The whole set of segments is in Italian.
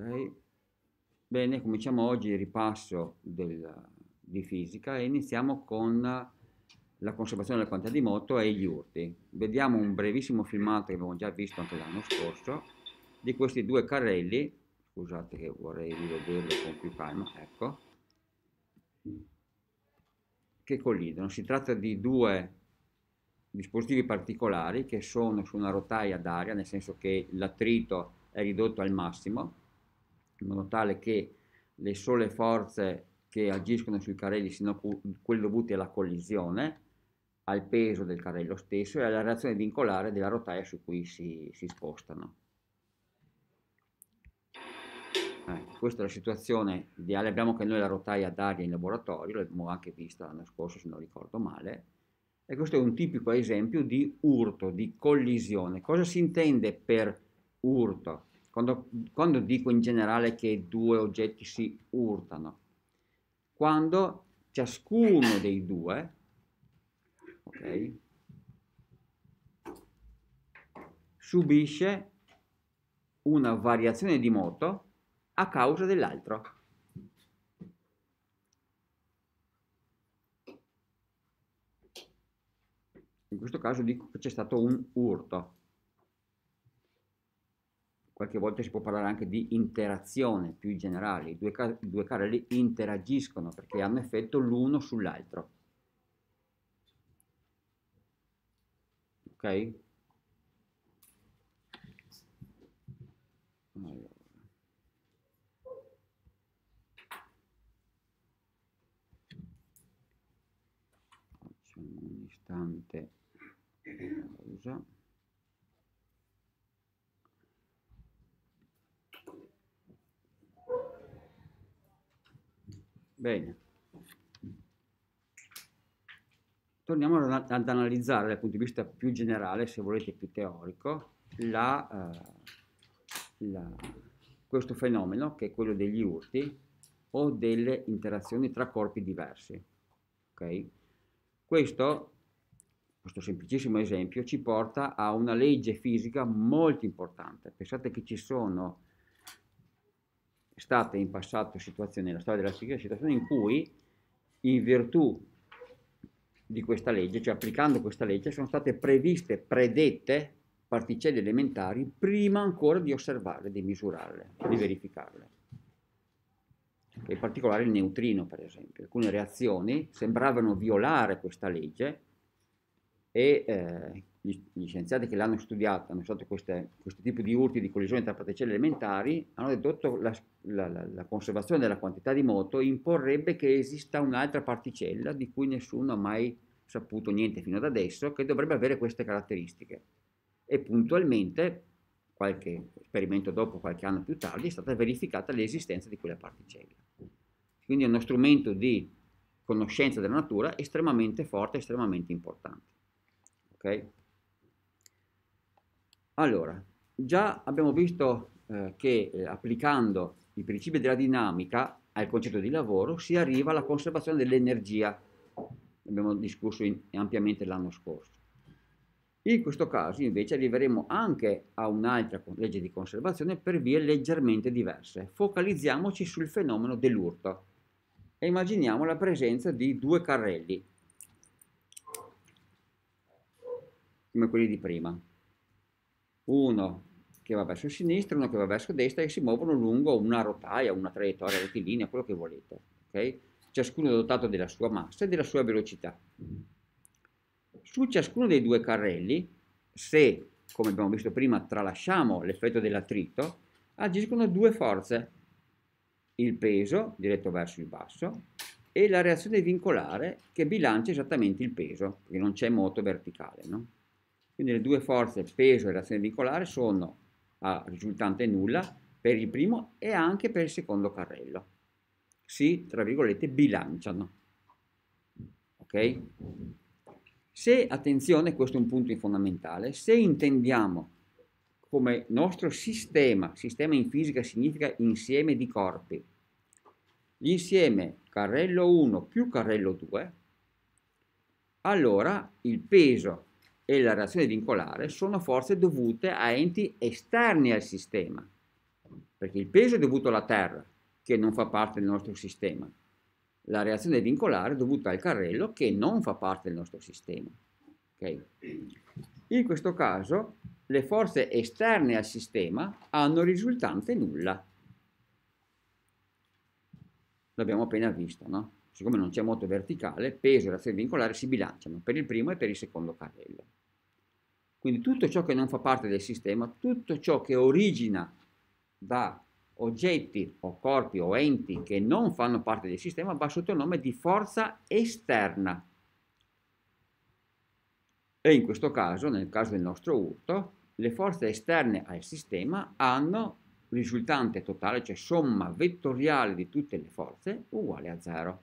Ok? Bene, cominciamo oggi il ripasso di fisica e iniziamo con la conservazione della quantità di moto e gli urti. Vediamo un brevissimo filmato che abbiamo già visto anche l'anno scorso di questi due carrelli. Scusate che vorrei rivederlo con più calma, ecco, che collidono. Si tratta di due dispositivi particolari che sono su una rotaia d'aria, nel senso che l'attrito è ridotto al massimo, in modo tale che le sole forze che agiscono sui carrelli siano quelle dovute alla collisione, al peso del carrello stesso e alla reazione vincolare della rotaia su cui si spostano. Questa è la situazione ideale. Abbiamo anche noi la rotaia d'aria in laboratorio, l'abbiamo anche vista l'anno scorso se non ricordo male, e questo è un tipico esempio di urto, di collisione. Cosa si intende per urto? Quando dico in generale che due oggetti si urtano, quando ciascuno dei due, ok, subisce una variazione di moto a causa dell'altro. In questo caso dico che c'è stato un urto. Qualche volta si può parlare anche di interazione più generale. I due carrelli interagiscono perché hanno effetto l'uno sull'altro. Ok? Allora. Facciamo un istante pausa. Bene, torniamo ad analizzare dal punto di vista più generale, se volete più teorico, questo fenomeno che è quello degli urti o delle interazioni tra corpi diversi. Okay? Questo semplicissimo esempio ci porta a una legge fisica molto importante. Pensate che ci sono state in passato situazioni, nella storia della fisica, situazioni in cui in virtù di questa legge, cioè applicando questa legge, sono state predette particelle elementari prima ancora di osservarle, di misurarle, di verificarle. In particolare il neutrino, per esempio. Alcune reazioni sembravano violare questa legge e gli scienziati che l'hanno studiata, hanno studiato questo tipo di urti, di collisione tra particelle elementari, hanno detto che la conservazione della quantità di moto imporrebbe che esista un'altra particella di cui nessuno ha mai saputo niente fino ad adesso, che dovrebbe avere queste caratteristiche. E puntualmente, qualche esperimento dopo, qualche anno più tardi, è stata verificata l'esistenza di quella particella. Quindi è uno strumento di conoscenza della natura estremamente forte, estremamente importante. Ok? Allora, già abbiamo visto che applicando i principi della dinamica al concetto di lavoro si arriva alla conservazione dell'energia, abbiamo discusso ampiamente l'anno scorso. In questo caso invece arriveremo anche a un'altra legge di conservazione per vie leggermente diverse. Focalizziamoci sul fenomeno dell'urto e immaginiamo la presenza di due carrelli, come quelli di prima. Uno che va verso sinistra, uno che va verso destra e si muovono lungo una rotaia, una traiettoria rettilinea, quello che volete. Okay? Ciascuno dotato della sua massa e della sua velocità. Su ciascuno dei due carrelli, se, come abbiamo visto prima, tralasciamo l'effetto dell'attrito, agiscono due forze, il peso, diretto verso il basso, e la reazione vincolare che bilancia esattamente il peso, perché non c'è moto verticale, no? Quindi le due forze, peso e reazione vincolare, sono a risultante nulla per il primo e anche per il secondo carrello. Si, tra virgolette, bilanciano. Ok? Se, attenzione, questo è un punto fondamentale, se intendiamo come nostro sistema in fisica significa insieme di corpi, l'insieme carrello 1 più carrello 2, allora il peso e la reazione vincolare sono forze dovute a enti esterni al sistema, perché il peso è dovuto alla terra, che non fa parte del nostro sistema. La reazione vincolare è dovuta al carrello, che non fa parte del nostro sistema. Okay? In questo caso le forze esterne al sistema hanno risultante nulla. L'abbiamo appena visto, no? Siccome non c'è moto verticale, peso e reazione vincolare si bilanciano per il primo e per il secondo carrello. Quindi tutto ciò che non fa parte del sistema, tutto ciò che origina da oggetti o corpi o enti che non fanno parte del sistema, va sotto il nome di forza esterna. E in questo caso, nel caso del nostro urto, le forze esterne al sistema hanno risultante totale, cioè somma vettoriale di tutte le forze, uguale a 0.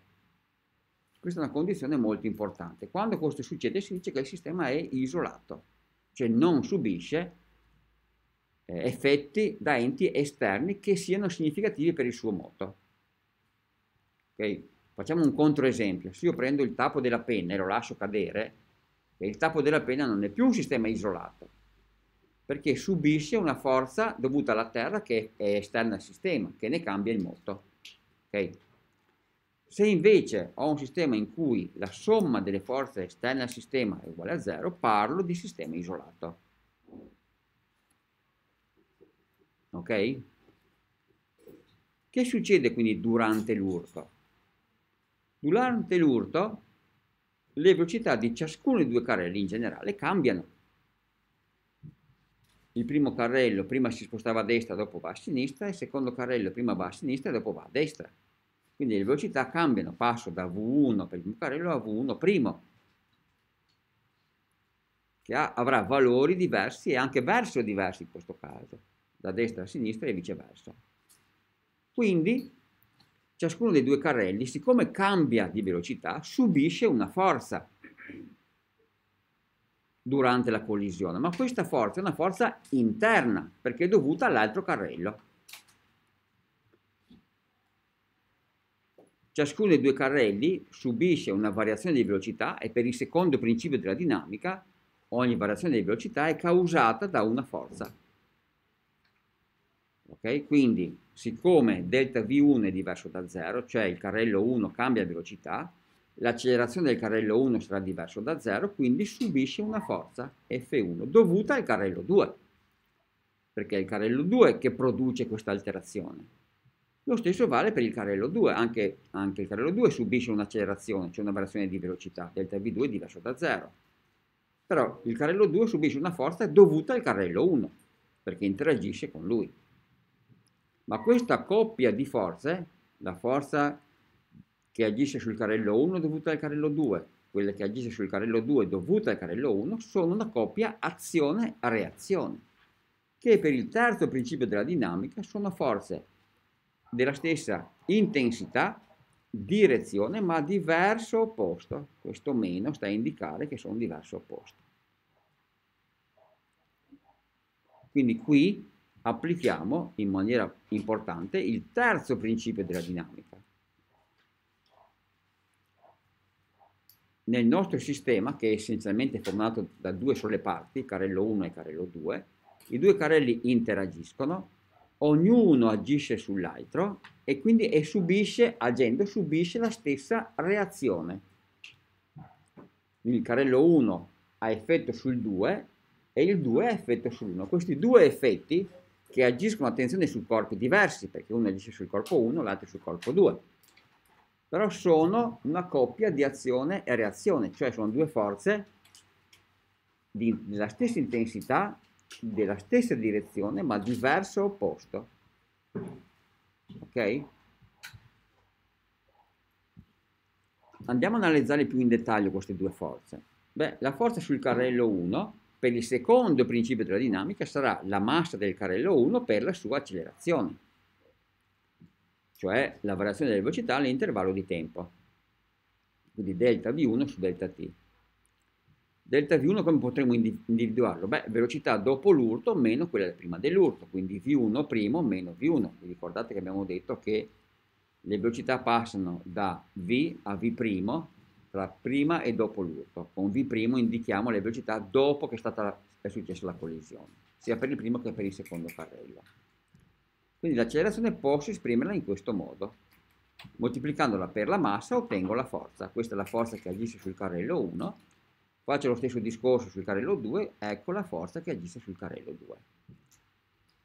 Questa è una condizione molto importante. Quando questo succede si dice che il sistema è isolato, cioè non subisce effetti da enti esterni che siano significativi per il suo moto. Okay? Facciamo un controesempio. Se io prendo il tappo della penna e lo lascio cadere, il tappo della penna non è più un sistema isolato, perché subisce una forza dovuta alla terra che è esterna al sistema, che ne cambia il moto. Okay? Se invece ho un sistema in cui la somma delle forze esterne al sistema è uguale a 0, parlo di sistema isolato. Ok? Che succede quindi durante l'urto? Durante l'urto le velocità di ciascuno dei due carrelli in generale cambiano. Il primo carrello prima si spostava a destra, dopo va a sinistra, il secondo carrello prima va a sinistra e dopo va a destra. Quindi le velocità cambiano, passo da V1 per il primo carrello a V1 primo, che avrà valori diversi e anche verso diversi in questo caso, da destra a sinistra e viceversa. Quindi ciascuno dei due carrelli, siccome cambia di velocità, subisce una forza durante la collisione, ma questa forza è una forza interna, perché è dovuta all'altro carrello. Ciascuno dei due carrelli subisce una variazione di velocità e per il secondo principio della dinamica ogni variazione di velocità è causata da una forza. Okay? Quindi, siccome delta V1 è diverso da 0, cioè il carrello 1 cambia velocità, l'accelerazione del carrello 1 sarà diversa da 0, quindi subisce una forza F1 dovuta al carrello 2, perché è il carrello 2 che produce questa alterazione. Lo stesso vale per il carrello 2, anche il carrello 2 subisce un'accelerazione, cioè una variazione di velocità, delta V2 è diverso da 0. Però il carrello 2 subisce una forza dovuta al carrello 1, perché interagisce con lui. Ma questa coppia di forze, la forza che agisce sul carrello 1 dovuta al carrello 2, quella che agisce sul carrello 2 dovuta al carrello 1, sono una coppia azione-reazione, che per il terzo principio della dinamica sono forze della stessa intensità, direzione, ma diverso opposto. Questo meno sta a indicare che sono diverso opposto. Quindi qui applichiamo in maniera importante il terzo principio della dinamica. Nel nostro sistema, che è essenzialmente formato da due sole parti, carrello 1 e carrello 2, i due carrelli interagiscono, ognuno agisce sull'altro e quindi agendo subisce la stessa reazione. Il carrello 1 ha effetto sul 2 e il 2 ha effetto sull'1. Questi due effetti che agiscono, attenzione, su corpi diversi, perché uno agisce sul corpo 1, l'altro sul corpo 2. Però sono una coppia di azione e reazione, cioè sono due forze della stessa intensità, della stessa direzione, ma diverso opposto. Ok? Andiamo ad analizzare più in dettaglio queste due forze. Beh, la forza sul carrello 1, per il secondo principio della dinamica, sarà la massa del carrello 1 per la sua accelerazione, cioè la variazione della velocità all'intervallo di tempo, quindi delta V1 su delta t. Delta V1 come potremmo individuarlo? Beh, velocità dopo l'urto meno quella prima dell'urto, quindi V1' meno V1. Vi ricordate che abbiamo detto che le velocità passano da V a V' tra prima e dopo l'urto. Con V' indichiamo le velocità dopo che è successa la collisione, sia per il primo che per il secondo carrello. Quindi l'accelerazione posso esprimerla in questo modo: moltiplicandola per la massa ottengo la forza. Questa è la forza che agisce sul carrello 1, faccio lo stesso discorso sul carrello 2, ecco la forza che agisce sul carrello 2.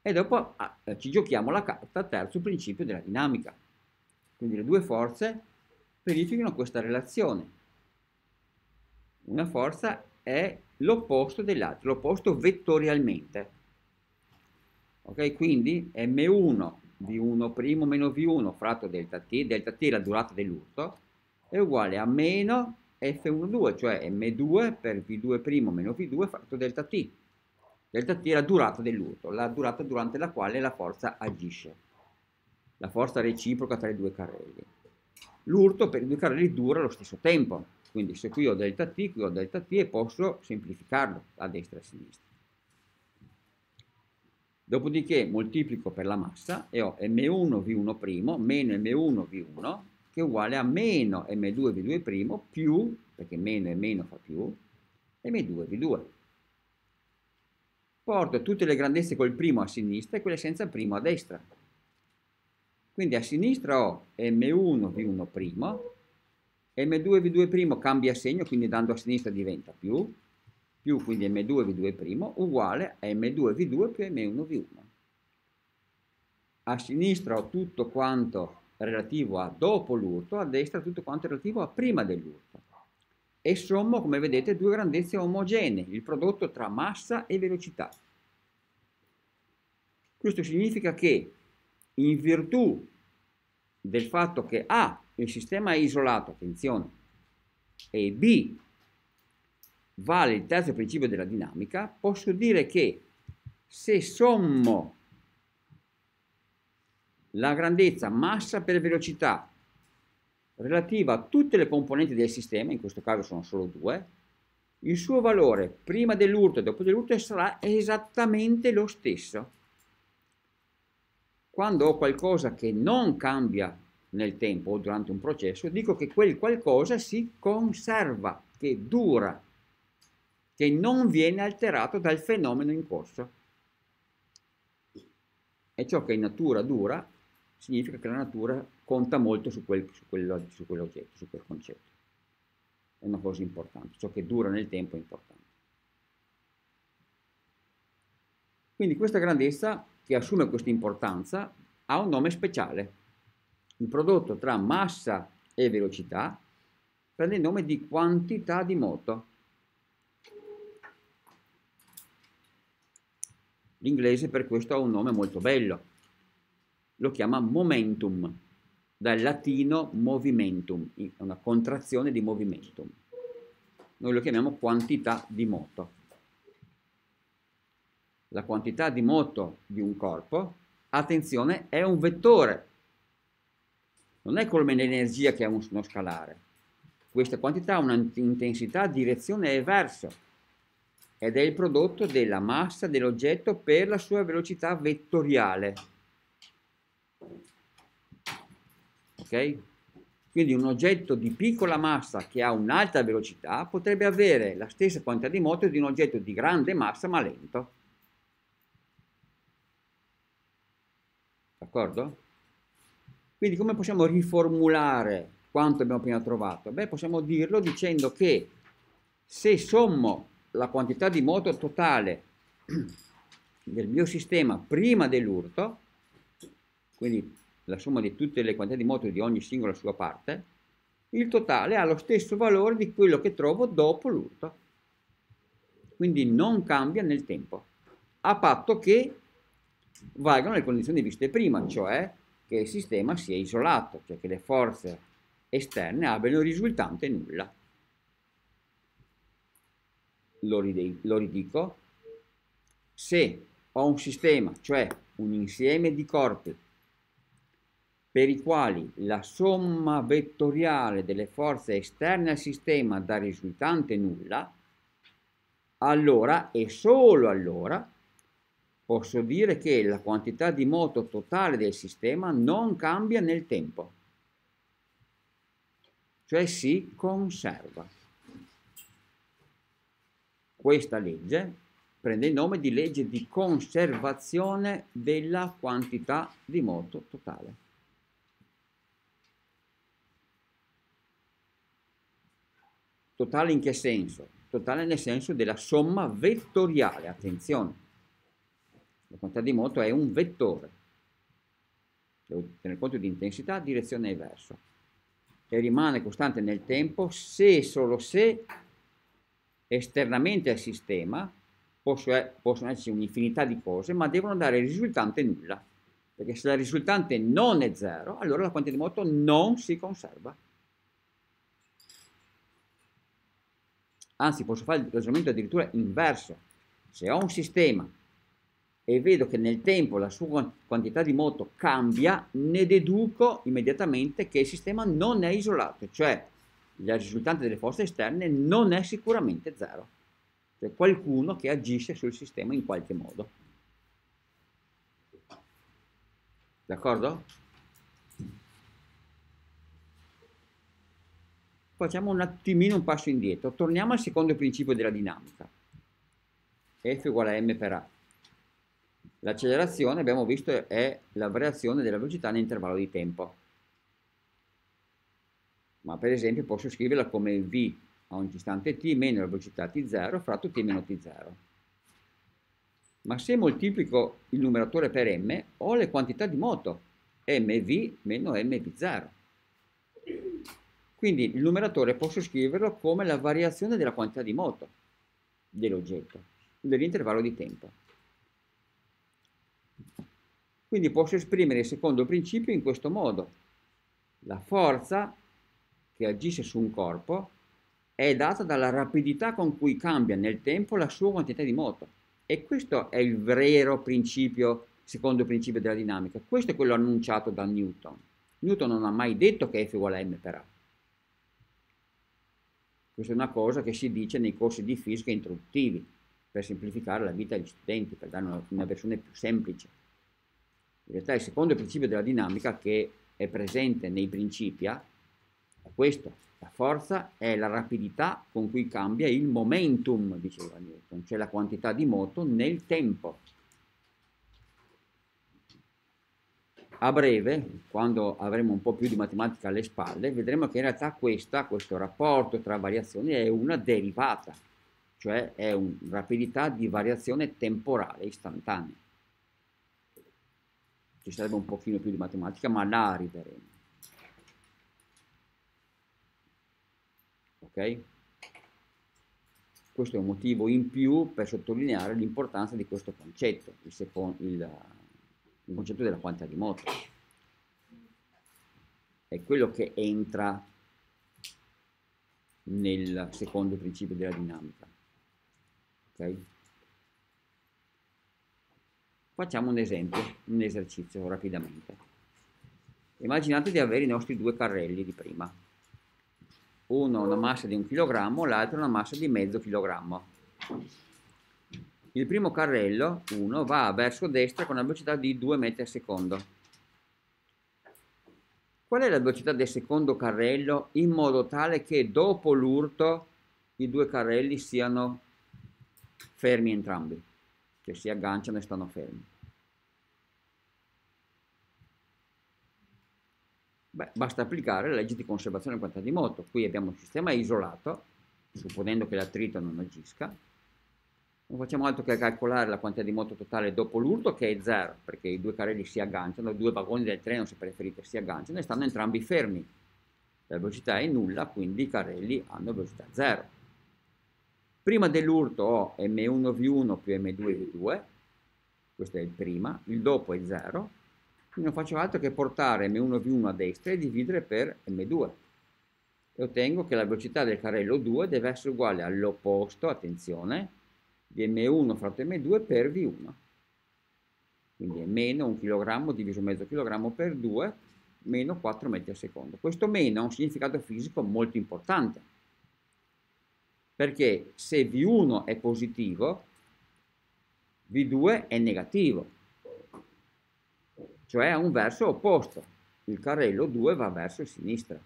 E dopo ci giochiamo la carta terzo principio della dinamica. Quindi le due forze verificano questa relazione. Una forza è l'opposto dell'altra, l'opposto vettorialmente. Ok, quindi M1 V1' meno V1 fratto delta t è la durata dell'urto, è uguale a meno F1,2, cioè M2 per V2' meno V2 fratto delta t. Delta t è la durata dell'urto, la durata durante la quale la forza agisce, la forza reciproca tra i due carrelli. L'urto per i due carrelli dura lo stesso tempo, quindi se qui ho delta t, qui ho delta t e posso semplificarlo a destra e a sinistra. Dopodiché moltiplico per la massa e ho m1 v1' meno m1 v1 che è uguale a meno m2 v2' più, perché meno e meno fa più, m2 v2. Porto tutte le grandezze col primo a sinistra e quelle senza primo a destra. Quindi a sinistra ho m1 v1', m2 v2' cambia segno, quindi andando a sinistra diventa più, quindi m2 v2' uguale a m2 v2 più m1 v1. A sinistra ho tutto quanto relativo a dopo l'urto, a destra tutto quanto relativo a prima dell'urto. E sommo, come vedete, due grandezze omogenee, il prodotto tra massa e velocità. Questo significa che, in virtù del fatto che A, il sistema è isolato, attenzione, e B, vale il terzo principio della dinamica, posso dire che se sommo la grandezza massa per velocità relativa a tutte le componenti del sistema, in questo caso sono solo due, il suo valore prima dell'urto e dopo dell'urto sarà esattamente lo stesso. Quando ho qualcosa che non cambia nel tempo o durante un processo, dico che quel qualcosa si conserva, che dura, che non viene alterato dal fenomeno in corso. E ciò che in natura dura significa che la natura conta molto su quell'oggetto, su quel concetto. È una cosa importante, ciò che dura nel tempo è importante. Quindi questa grandezza, che assume questa importanza, ha un nome speciale. Il prodotto tra massa e velocità prende il nome di quantità di moto. L'inglese per questo ha un nome molto bello, lo chiama momentum, dal latino movimentum, una contrazione di movimentum. Noi lo chiamiamo quantità di moto. La quantità di moto di un corpo, attenzione, è un vettore, non è come l'energia che è uno scalare. Questa quantità ha un'intensità, direzione e verso, ed è il prodotto della massa dell'oggetto per la sua velocità vettoriale. Ok? Quindi un oggetto di piccola massa che ha un'alta velocità potrebbe avere la stessa quantità di moto di un oggetto di grande massa ma lento. D'accordo? Quindi come possiamo riformulare quanto abbiamo appena trovato? Beh, possiamo dirlo dicendo che se sommo la quantità di moto totale del mio sistema prima dell'urto, quindi la somma di tutte le quantità di moto di ogni singola sua parte, il totale ha lo stesso valore di quello che trovo dopo l'urto. Quindi non cambia nel tempo, a patto che valgano le condizioni viste prima, cioè che il sistema sia isolato, cioè che le forze esterne abbiano risultante nulla. Lo ridico, se ho un sistema, cioè un insieme di corpi per i quali la somma vettoriale delle forze esterne al sistema dà risultante nulla, allora e solo allora posso dire che la quantità di moto totale del sistema non cambia nel tempo, cioè si conserva. Questa legge prende il nome di legge di conservazione della quantità di moto totale. Totale in che senso? Totale nel senso della somma vettoriale, attenzione. La quantità di moto è un vettore. Devo tenere conto di intensità, direzione e verso. E rimane costante nel tempo se e solo se esternamente al sistema possono esserci un'infinità di cose, ma devono dare il risultante nulla. Perché se la risultante non è zero, allora la quantità di moto non si conserva. Anzi, posso fare il ragionamento addirittura inverso. Se ho un sistema e vedo che nel tempo la sua quantità di moto cambia, ne deduco immediatamente che il sistema non è isolato, cioè la risultante delle forze esterne non è sicuramente zero. C'è qualcuno che agisce sul sistema in qualche modo. D'accordo? Facciamo un attimino un passo indietro, torniamo al secondo principio della dinamica, F uguale a m per a. L'accelerazione, abbiamo visto, è la variazione della velocità nell'intervallo di tempo, ma per esempio posso scriverla come v a un istante t meno la velocità t0 fratto t meno t0. Ma se moltiplico il numeratore per m, ho le quantità di moto, mv meno mv0. Quindi il numeratore posso scriverlo come la variazione della quantità di moto dell'oggetto, dell'intervallo di tempo. Quindi posso esprimere il secondo principio in questo modo. La forza che agisce su un corpo è data dalla rapidità con cui cambia nel tempo la sua quantità di moto. E questo è il vero principio, secondo principio della dinamica. Questo è quello annunciato da Newton. Newton non ha mai detto che F uguale a m per a. Questa è una cosa che si dice nei corsi di fisica introduttivi, per semplificare la vita agli studenti, per dare una versione più semplice. In realtà il secondo principio della dinamica che è presente nei Principia è questo: la forza è la rapidità con cui cambia il momentum, diceva Newton, cioè la quantità di moto nel tempo. A breve, quando avremo un po' più di matematica alle spalle, vedremo che in realtà questo rapporto tra variazioni è una derivata, cioè è una rapidità di variazione temporale istantanea. Ci sarebbe un pochino più di matematica, ma là arriveremo. Ok? Questo è un motivo in più per sottolineare l'importanza di questo concetto, il concetto della quantità di moto. È quello che entra nel secondo principio della dinamica. Okay? Facciamo un esempio, un esercizio rapidamente. Immaginate di avere i nostri due carrelli di prima. Uno ha una massa di 1 kg, l'altro una massa di mezzo chilogrammo. Il primo carrello, 1, va verso destra con una velocità di 2 metri al secondo. Qual è la velocità del secondo carrello in modo tale che dopo l'urto i due carrelli siano fermi entrambi? Cioè si agganciano e stanno fermi. Beh, basta applicare la legge di conservazione della quantità di moto. Qui abbiamo un sistema isolato, supponendo che l'attrito non agisca. Non facciamo altro che calcolare la quantità di moto totale dopo l'urto, che è 0, perché i due carrelli si agganciano, i due vagoni del treno, se preferite, si agganciano e stanno entrambi fermi. La velocità è nulla, quindi i carrelli hanno velocità 0. Prima dell'urto ho m1v1 più m2v2, questo è il prima, il dopo è 0, quindi non faccio altro che portare m1v1 a destra e dividere per m2. E ottengo che la velocità del carrello 2 deve essere uguale all'opposto, attenzione, di m1 fratto m2 per v1, quindi è meno 1 kg diviso mezzo chilogrammo per 2, meno 4 metri al secondo. Questo meno ha un significato fisico molto importante, perché se v1 è positivo, v2 è negativo, cioè ha un verso opposto, il carrello 2 va verso sinistra.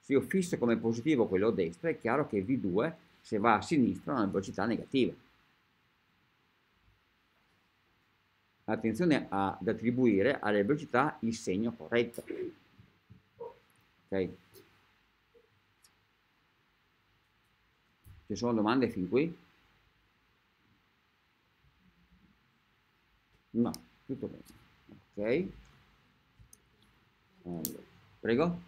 Se io fisso come positivo quello a destra, è chiaro che v2, se va a sinistra, ha una velocità negativa. attenzione ad attribuire alle velocità il segno corretto. Ok? Ci sono domande fin qui? No, tutto bene. Ok? Allora, prego?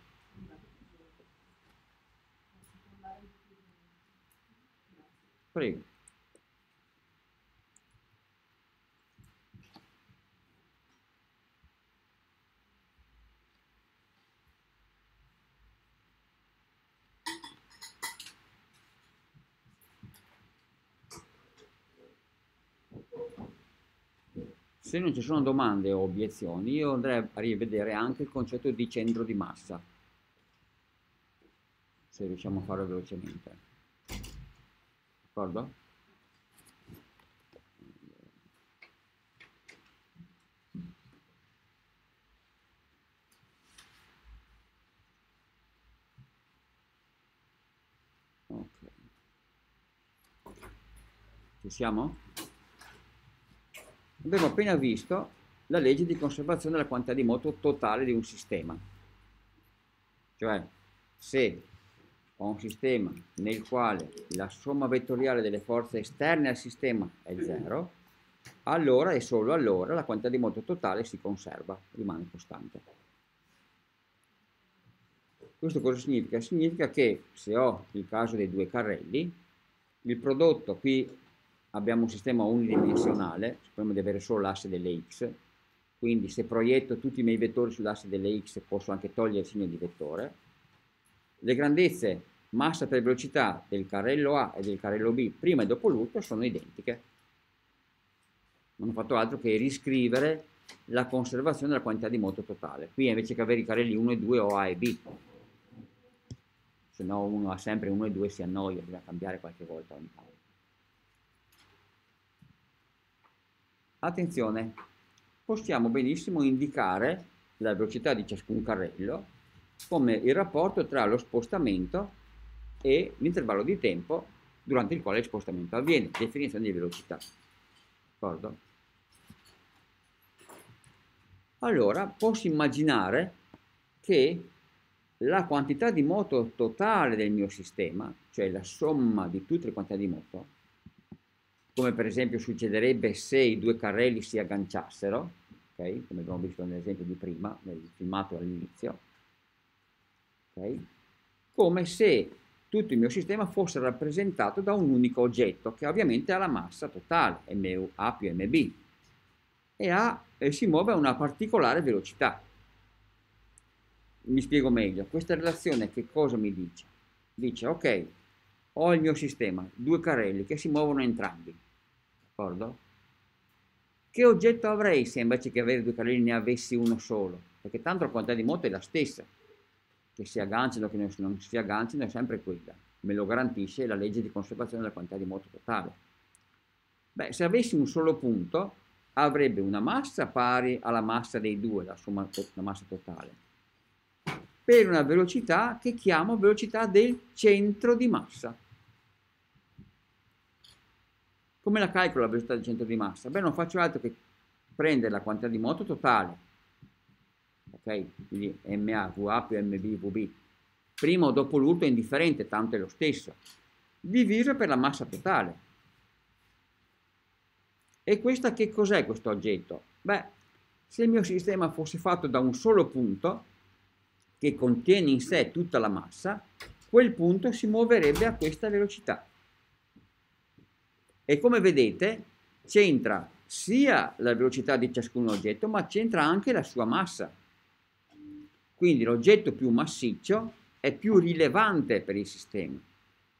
Prego. Se non ci sono domande o obiezioni, io andrei a rivedere anche il concetto di centro di massa, se riusciamo a farlo velocemente. D'accordo? Ok. Ci siamo? Abbiamo appena visto la legge di conservazione della quantità di moto totale di un sistema. Cioè, se ho un sistema nel quale la somma vettoriale delle forze esterne al sistema è 0, allora e solo allora la quantità di moto totale si conserva, rimane costante. Questo cosa significa? Significa che se ho il caso dei due carrelli, il prodotto qui... abbiamo un sistema unidimensionale, speriamo di avere solo l'asse delle x, quindi se proietto tutti i miei vettori sull'asse delle x posso anche togliere il segno di vettore. Le grandezze massa per velocità del carrello A e del carrello B prima e dopo l'urto sono identiche. Non ho fatto altro che riscrivere la conservazione della quantità di moto totale. Qui invece che avere i carrelli 1 e 2 ho A e B, se no uno ha sempre 1 e 2, si annoia, bisogna cambiare qualche volta ogni tanto. Attenzione, possiamo benissimo indicare la velocità di ciascun carrello come il rapporto tra lo spostamento e l'intervallo di tempo durante il quale il spostamento avviene, definizione di velocità. D'accordo? Allora, posso immaginare che la quantità di moto totale del mio sistema, cioè la somma di tutte le quantità di moto, come per esempio succederebbe se i due carrelli si agganciassero, okay? Come abbiamo visto nell'esempio di prima, nel filmato all'inizio, okay? Come se tutto il mio sistema fosse rappresentato da un unico oggetto, che ovviamente ha la massa totale, MA più MB, e si muove a una particolare velocità. Mi spiego meglio, questa relazione che cosa mi dice? Dice, ok, ho il mio sistema, due carrelli che si muovono entrambi, d'accordo? Che oggetto avrei se invece che avere due carrelli ne avessi uno solo? Perché tanto la quantità di moto è la stessa, che si agganciano o che non si agganciano è sempre quella, me lo garantisce la legge di conservazione della quantità di moto totale. Beh, se avessi un solo punto avrebbe una massa pari alla massa dei due, la massa totale, per una velocità che chiamo velocità del centro di massa. Come la calcolo la velocità del centro di massa? Beh, non faccio altro che prendere la quantità di moto totale, ok? Quindi MA, VA più MB, VB, prima o dopo l'urto è indifferente, tanto è lo stesso, diviso per la massa totale. E questa che cos'è questo oggetto? Beh, se il mio sistema fosse fatto da un solo punto, che contiene in sé tutta la massa, quel punto si muoverebbe a questa velocità. E come vedete c'entra sia la velocità di ciascun oggetto, ma c'entra anche la sua massa. Quindi l'oggetto più massiccio è più rilevante per il sistema.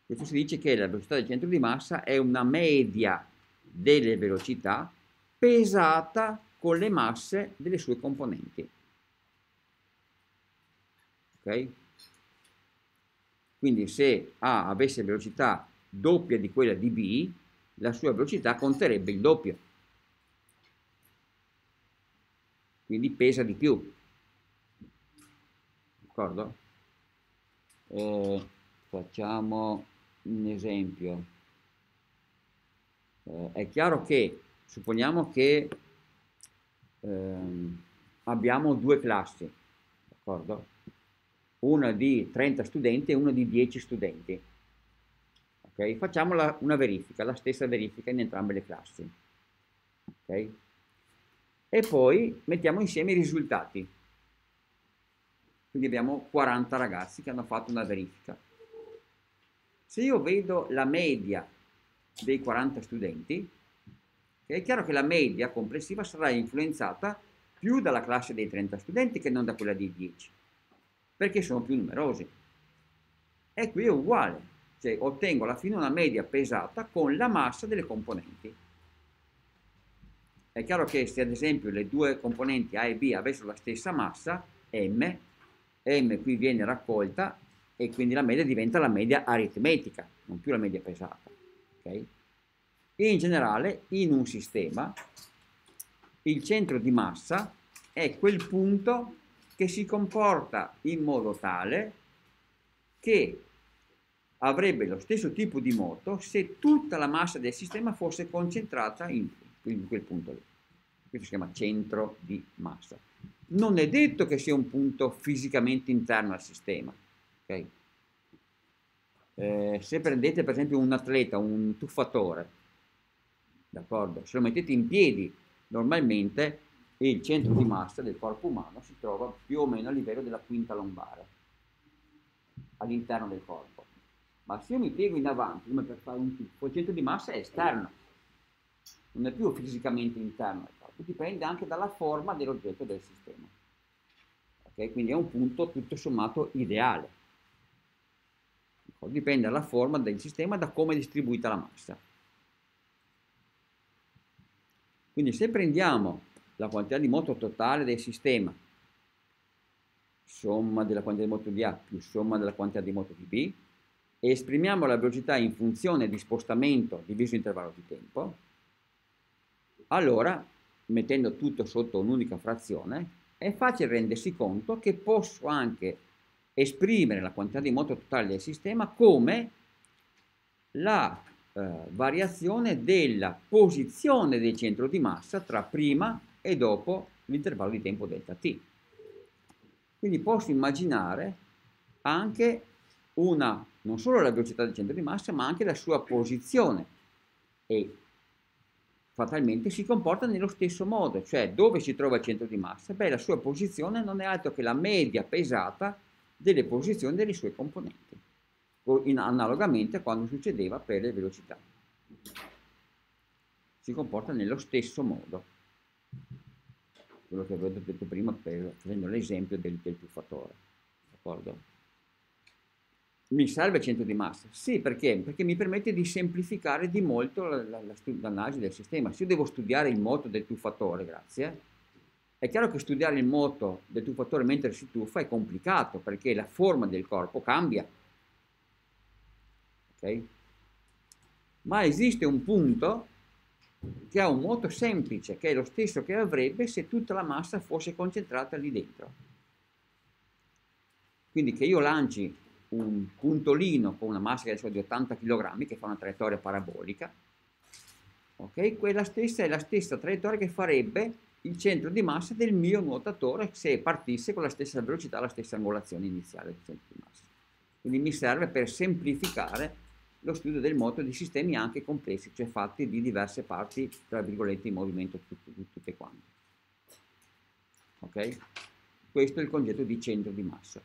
Questo si dice che la velocità del centro di massa è una media delle velocità pesata con le masse delle sue componenti. Okay? Quindi se A avesse velocità doppia di quella di B, la sua velocità conterebbe il doppio, quindi pesa di più, d'accordo? Facciamo un esempio. È chiaro che supponiamo che abbiamo due classi, d'accordo? Una di 30 studenti e una di 10 studenti. Okay? Facciamo una verifica, la stessa verifica in entrambe le classi. Okay? E poi mettiamo insieme i risultati. Quindi abbiamo 40 ragazzi che hanno fatto una verifica. Se io vedo la media dei 40 studenti, è chiaro che la media complessiva sarà influenzata più dalla classe dei 30 studenti che non da quella dei 10, perché sono più numerosi. E qui è uguale, cioè ottengo alla fine una media pesata con la massa delle componenti. È chiaro che se ad esempio le due componenti A e B avessero la stessa massa, m qui viene raccolta e quindi la media diventa la media aritmetica, non più la media pesata. Okay? In generale, in un sistema, il centro di massa è quel punto che si comporta in modo tale che avrebbe lo stesso tipo di moto se tutta la massa del sistema fosse concentrata in quel punto lì. Questo si chiama centro di massa. Non è detto che sia un punto fisicamente interno al sistema. Okay? Se prendete per esempio un atleta, un tuffatore, d'accordo? Se lo mettete in piedi, normalmente il centro di massa del corpo umano si trova più o meno a livello della quinta lombare, all'interno del corpo. Ma se io mi piego in avanti, come per fare un tuffo, il centro di massa è esterno, non è più fisicamente interno al corpo, dipende anche dalla forma dell'oggetto del sistema. Okay? Quindi è un punto tutto sommato ideale, dipende dalla forma del sistema, da come è distribuita la massa. Quindi se prendiamo la quantità di moto totale del sistema, somma della quantità di moto di A più somma della quantità di moto di B, e esprimiamo la velocità in funzione di spostamento diviso intervallo di tempo, allora, mettendo tutto sotto un'unica frazione, è facile rendersi conto che posso anche esprimere la quantità di moto totale del sistema come la variazione della posizione del centro di massa tra prima e dopo l'intervallo di tempo delta t. Quindi posso immaginare anche non solo la velocità del centro di massa, ma anche la sua posizione, e fatalmente si comporta nello stesso modo, cioè dove si trova il centro di massa? Beh, la sua posizione non è altro che la media pesata delle posizioni delle sue componenti, analogamente a quando succedeva per le velocità. Si comporta nello stesso modo, quello che avevo detto prima facendo l'esempio del tuffatore. D'accordo? Mi serve il centro di massa? Sì, perché? Perché mi permette di semplificare di molto l'analisi del sistema. Se io devo studiare il moto del tuffatore, è chiaro che studiare il moto del tuffatore mentre si tuffa è complicato, perché la forma del corpo cambia. Okay? Ma esiste un punto che ha un moto semplice, che è lo stesso che avrebbe se tutta la massa fosse concentrata lì dentro. Quindi che io lanci un puntolino con una massa che è di 80 kg, che fa una traiettoria parabolica, okay? Quella stessa è la stessa traiettoria che farebbe il centro di massa del mio nuotatore se partisse con la stessa velocità, la stessa angolazione iniziale del centro di massa. Quindi mi serve per semplificare lo studio del moto di sistemi anche complessi, cioè fatti di diverse parti, tra virgolette, in movimento tutte quante. Okay? Questo è il concetto di centro di massa.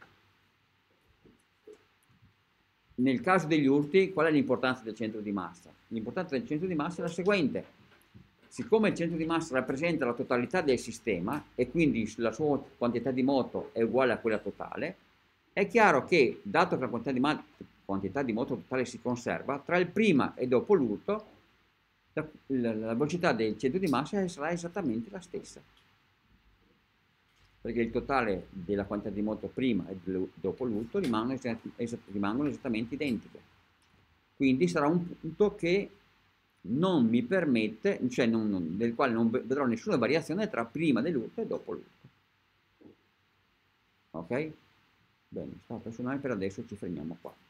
Nel caso degli urti, qual è l'importanza del centro di massa? L'importanza del centro di massa è la seguente: siccome il centro di massa rappresenta la totalità del sistema e quindi la sua quantità di moto è uguale a quella totale, è chiaro che, dato che la quantità di moto totale si conserva, tra il prima e dopo l'urto la velocità del centro di massa sarà esattamente la stessa, perché il totale della quantità di moto prima e dopo l'urto rimangono esattamente identiche. Quindi sarà un punto che non mi permette, cioè del quale non vedrò nessuna variazione tra prima dell'urto e dopo l'urto. Ok? Bene, per adesso ci fermiamo qua.